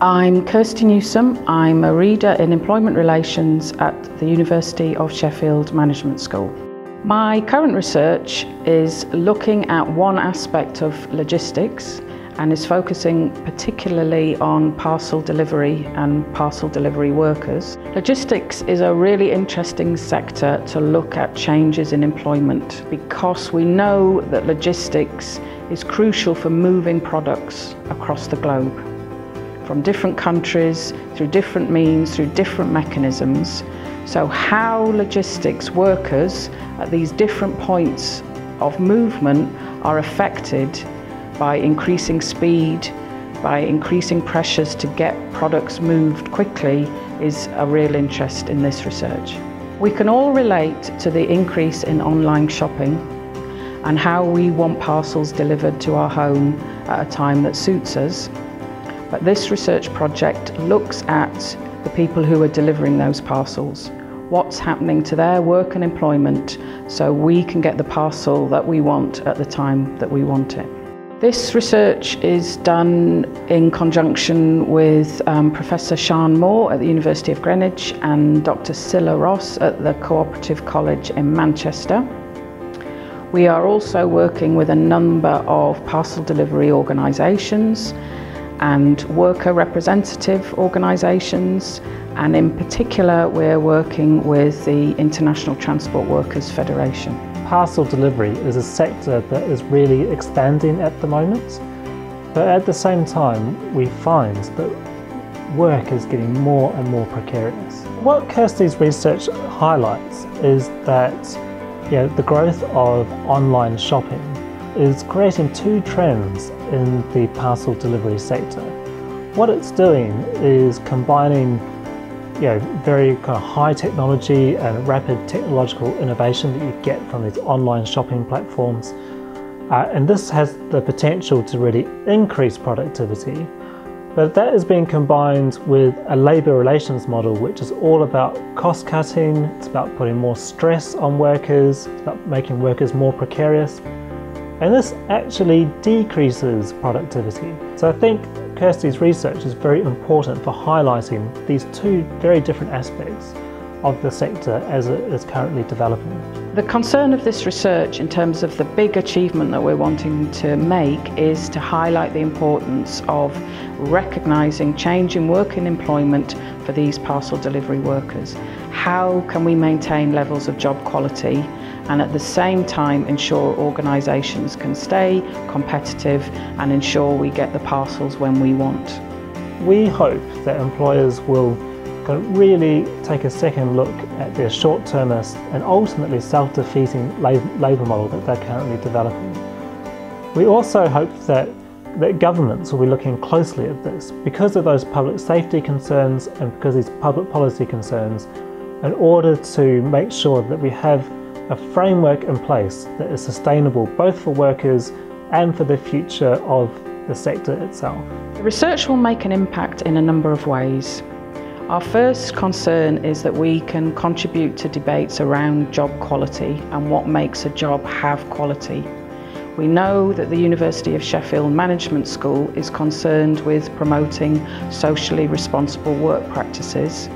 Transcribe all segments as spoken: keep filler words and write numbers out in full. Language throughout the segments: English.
I'm Kirsty Newsome. I'm a reader in employment relations at the University of Sheffield Management School. My current research is looking at one aspect of logistics and is focusing particularly on parcel delivery and parcel delivery workers. Logistics is a really interesting sector to look at changes in employment because we know that logistics is crucial for moving products across the globe, from different countries, through different means, through different mechanisms. So how logistics workers at these different points of movement are affected by increasing speed, by increasing pressures to get products moved quickly is a real interest in this research. We can all relate to the increase in online shopping and how we want parcels delivered to our home at a time that suits us. But this research project looks at the people who are delivering those parcels, what's happening to their work and employment so we can get the parcel that we want at the time that we want it. This research is done in conjunction with um, Professor Sian Moore at the University of Greenwich and Doctor Silla Ross at the Cooperative College in Manchester. We are also working with a number of parcel delivery organisations and worker representative organisations, and in particular we're working with the International Transport Workers Federation. Parcel delivery is a sector that is really expanding at the moment, but at the same time we find that work is getting more and more precarious. What Kirsty's research highlights is that you know, the growth of online shopping is creating two trends in the parcel delivery sector. What it's doing is combining you know, very kind of high technology and rapid technological innovation that you get from these online shopping platforms. Uh, and this has the potential to really increase productivity, but that is being combined with a labour relations model which is all about cost cutting, it's about putting more stress on workers, it's about making workers more precarious. And this actually decreases productivity. So I think Kirsty's research is very important for highlighting these two very different aspects of the sector as it is currently developing. The concern of this research in terms of the big achievement that we're wanting to make is to highlight the importance of recognising change in work and employment for these parcel delivery workers. How can we maintain levels of job quality and at the same time ensure organisations can stay competitive and ensure we get the parcels when we want? We hope that employers will really take a second look at their short-termist and ultimately self-defeating labour model that they're currently developing. We also hope that, that governments will be looking closely at this because of those public safety concerns and because of these public policy concerns, in order to make sure that we have a framework in place that is sustainable both for workers and for the future of the sector itself. The research will make an impact in a number of ways. Our first concern is that we can contribute to debates around job quality and what makes a job have quality. We know that the University of Sheffield Management School is concerned with promoting socially responsible work practices.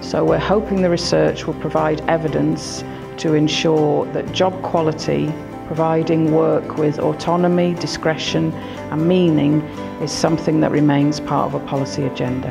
So we're hoping the research will provide evidence to ensure that job quality, providing work with autonomy, discretion and meaning, is something that remains part of a policy agenda.